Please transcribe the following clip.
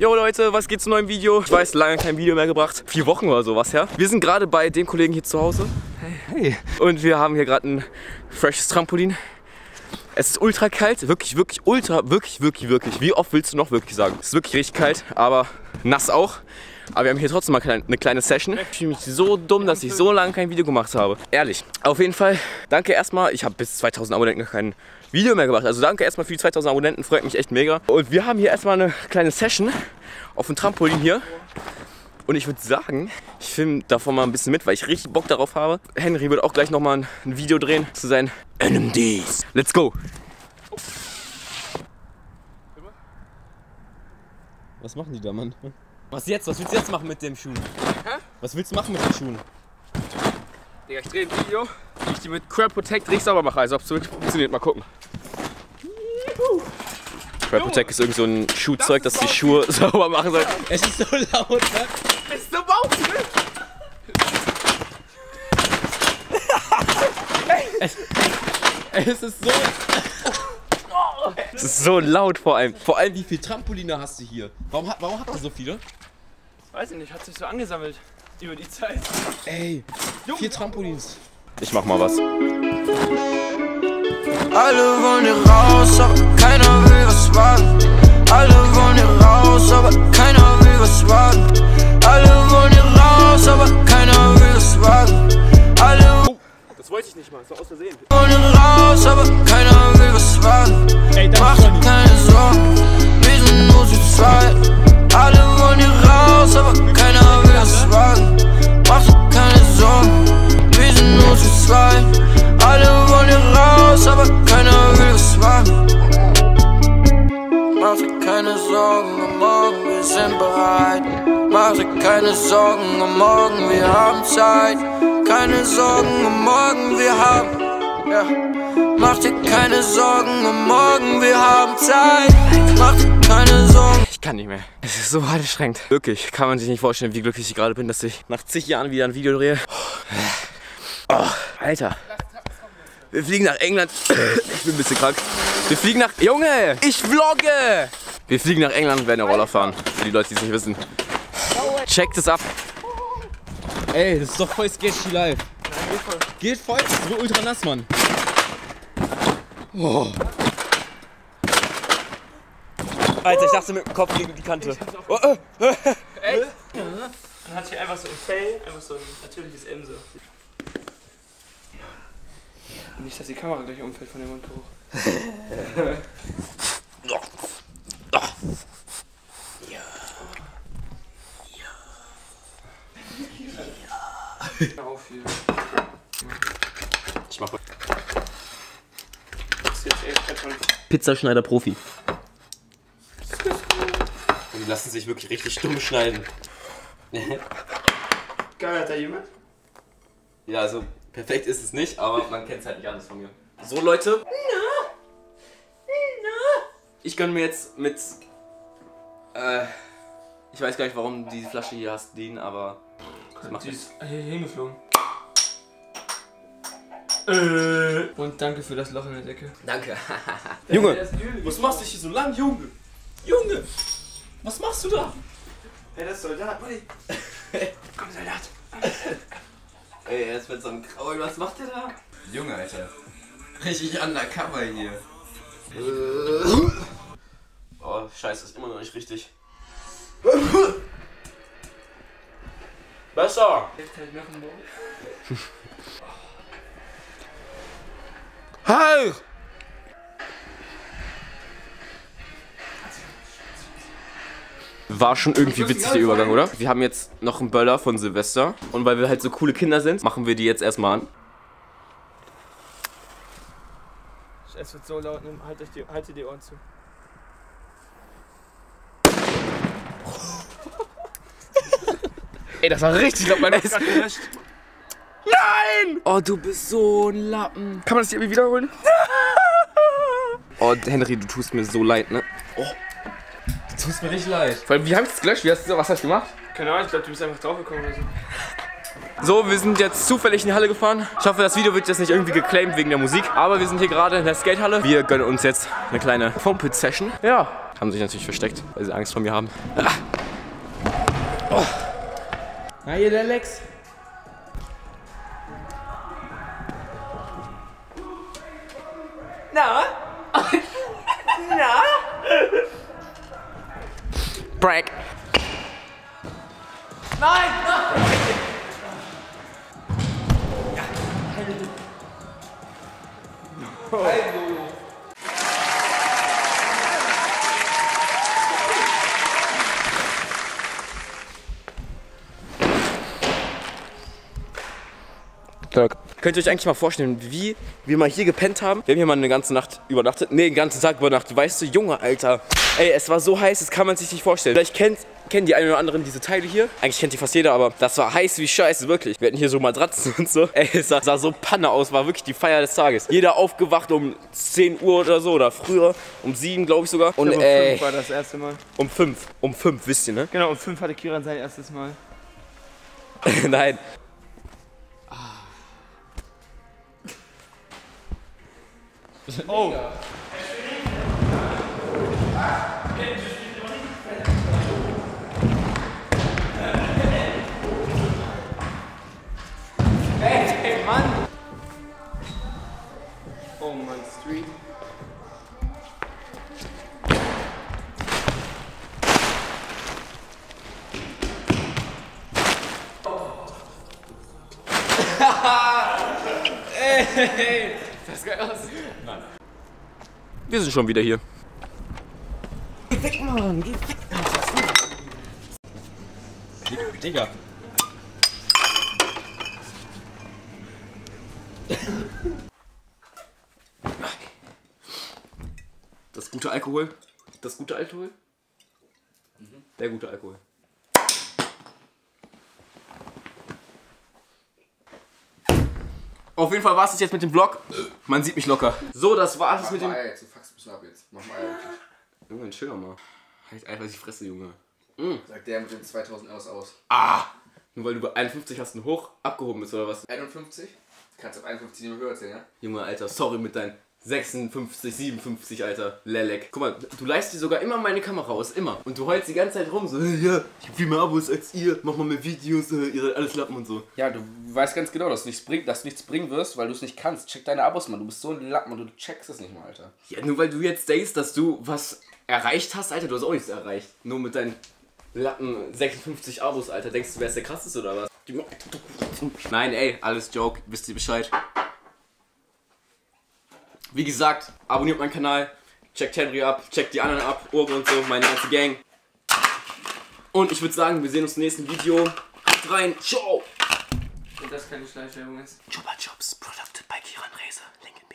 Jo Leute, was geht zum neuen Video? Ich weiß, lange kein Video mehr gebracht. 4 Wochen oder sowas her. Wir sind gerade bei dem Kollegen hier zu Hause. Hey, hey. Und wir haben hier gerade ein freshes Trampolin. Es ist ultra kalt, wirklich. Wie oft willst du noch wirklich sagen? Es ist wirklich richtig kalt, aber nass auch. Aber wir haben hier trotzdem mal eine kleine Session. Ich fühle mich so dumm, dass ich so lange kein Video gemacht habe. Ehrlich. Auf jeden Fall, danke erstmal. Ich habe bis 2000 Abonnenten noch kein Video mehr gemacht. Also danke erstmal für die 2000 Abonnenten. Freut mich echt mega. Und wir haben hier erstmal eine kleine Session auf dem Trampolin hier. Und ich würde sagen, ich filme davon mal ein bisschen mit, weil ich richtig Bock darauf habe. Henry wird auch gleich nochmal ein Video drehen zu seinen NMDs. Let's go! Was machen die da, Mann? Was jetzt? Was willst du jetzt machen mit dem Schuh? Hä? Was willst du machen mit den Schuhen? Digga, ich drehe ein Video, wie ich die mit Crab Protect richtig sauber mache. Also ob es funktioniert, mal gucken. Juhu. Crab Protect ist irgend so ein Schuhzeug, das die Schuhe sauber machen soll. Es ist so laut, ne? Es ist so laut, ne? Es ist so... Es ist so laut vor allem. Vor allem, wie viele Trampoline hast du hier? Warum habt ihr so viele? Weiß ich nicht, hat sich so angesammelt über die Zeit. Ey, 4 Trampolins. Ich mach mal was. Alle wollen hier raus, aber keiner will was warten. Alle wollen hier raus, aber keiner will was warten. Alle wollen hier raus, aber keiner will was warten. Alle... Oh, das wollte ich nicht mal, das war aus Versehen. Alle wollen hier raus, aber keiner will was warten. Ey, mach dir keine Sorgen, wir sind nur zu zweit. Alle wollen hier raus, aber keiner will was warten. Mach dir keine Sorgen, wir sind nur zu zweit. Alle wollen hier raus, aber keiner will was warten. Mach dir keine Sorgen, am Morgen, wir sind bereit. Mach dir keine Sorgen, am Morgen, wir haben Zeit. Keine Sorgen, am Morgen, wir haben... Ja. Mach dir keine Sorgen, um morgen wir haben Zeit. Mach dir keine Sorgen. Ich kann nicht mehr. Es ist so anstrengend. Wirklich, kann man sich nicht vorstellen, wie glücklich ich gerade bin, dass ich nach zig Jahren wieder ein Video drehe. Oh, Alter. Wir fliegen nach England. Ich bin ein bisschen krank. Wir fliegen nach... Junge, ich vlogge. Wir fliegen nach England und werden Roller fahren. Für die Leute, die es nicht wissen. Checkt es ab. Ey, das ist doch voll sketchy live. Geht voll, das ist so ultra nass, Mann. Oh. Alter, ich dachte mit dem Kopf gegen die Kante. Oh, echt? Dann hatte ich einfach so ein Fell, einfach so ein natürliches Emse. Nicht, dass die Kamera gleich umfällt von dem Mundgeruch. Ich mache. Pizzaschneider Profi. Und die lassen sich wirklich richtig stumm schneiden. Geil, hat da jemand? Ja, also perfekt ist es nicht, aber man kennt es halt nicht anders von mir. So Leute. Ich gönn mir jetzt mit... ich weiß gar nicht, warum diese Flasche hier hast, den, aber... Die ist hier hingeflogen. Und danke für das Loch in der Decke. Danke. Junge, was machst du hier so lang, Junge? Junge, was machst du da? Hey, das ist Soldat, Buddy. Komm, Soldat. Ey, er ist mit so einem Kraul, was macht der da? Junge, Alter. Richtig undercover hier. Oh, scheiße, ist immer noch nicht richtig. Besser! Jetzt kann ich noch einen Bogen. Halt! War schon irgendwie witzig der Übergang, oder? Wir haben jetzt noch einen Böller von Silvester. Und weil wir halt so coole Kinder sind, machen wir die jetzt erstmal an. Es wird so laut, haltet die Ohren zu. Ey, das war richtig laut, mein Essen. Nein! Oh, du bist so ein Lappen. Kann man das hier irgendwie wiederholen? Oh, Henry, du tust mir so leid, ne? Oh. Du tust mir nicht leid. Vor allem, wie haben wir das gelöscht? Was hast du gemacht? Keine Ahnung, ich glaube, du bist einfach draufgekommen oder so. So, wir sind jetzt zufällig in die Halle gefahren. Ich hoffe, das Video wird jetzt nicht irgendwie geclaimed wegen der Musik. Aber wir sind hier gerade in der Skatehalle. Wir gönnen uns jetzt eine kleine Foam-Pit-Session. Ja. haben sich natürlich versteckt, weil sie Angst vor mir haben. Ah. Oh. Na hier, der Lex. Na? Na? Break. Nein! Ja. Oh. Könnt ihr euch eigentlich mal vorstellen, wie wir mal hier gepennt haben? Wir haben hier mal eine ganze Nacht übernachtet. Ne, den ganzen Tag übernachtet. Weißt du, Junge, Alter. Ey, es war so heiß, das kann man sich nicht vorstellen. Vielleicht kennen die einen oder anderen diese Teile hier. Eigentlich kennt die fast jeder, aber das war heiß wie Scheiße, wirklich. Wir hatten hier so Matratzen und so. Ey, es sah so Panne aus, war wirklich die Feier des Tages. Jeder aufgewacht um 10 Uhr oder so, oder früher, um 7, glaube ich sogar. Und ey, um 5 war das erste Mal. Um 5, wisst ihr, ne? Genau, um 5 hatte Kiran sein erstes Mal. Nein. Oh! Hey, Mann! Oh, mein Street. Hey! Das sieht geil aus. Nein. Wir sind schon wieder hier. Geh weg, Mann. Geh weg. Digga. Das gute Alkohol. Das gute Alkohol. Der gute Alkohol. Auf jeden Fall war es jetzt mit dem Vlog. Man sieht mich locker. So, das war's jetzt mit dem. Ey, du fuckst mich ab jetzt. Mach mal ey. Junge, chill doch mal. Halt einfach die Fresse, Junge. Sagt der mit den 2000 Euros aus. Ah! Nur weil du bei 51 hast einen hoch abgehoben bist, oder was? 51? Du kannst auf 51 nicht mehr höher erzählen, ja? Junge, Alter, sorry mit deinen 56, 57, Alter. Lelek. Guck mal, du leist dir sogar immer meine Kamera aus, immer. Und du heulst die ganze Zeit rum, so, ja, ich hab viel mehr Abos als ihr, mach mal mehr Videos, ihr seid alles Lappen und so. Ja, du weißt ganz genau, dass du nichts bringen wirst, weil du es nicht kannst. Check deine Abos, Mann, du bist so ein Lappen und du checkst es nicht mal, Alter. Ja, nur weil du jetzt denkst, dass du was erreicht hast, Alter, du hast auch nichts erreicht. Nur mit deinen Lappen 56 Abos, Alter, denkst du, wärst der Krasseste oder was? Nein, ey, alles Joke, wisst ihr Bescheid. Wie gesagt, abonniert meinen Kanal, checkt Henry ab, checkt die anderen ab, Urge und so, meine ganze Gang. Und ich würde sagen, wir sehen uns im nächsten Video. Haut rein, ciao! Und das keine Schleichwerbung ist. Chupa Chups, produced by Kiran Reese. Link in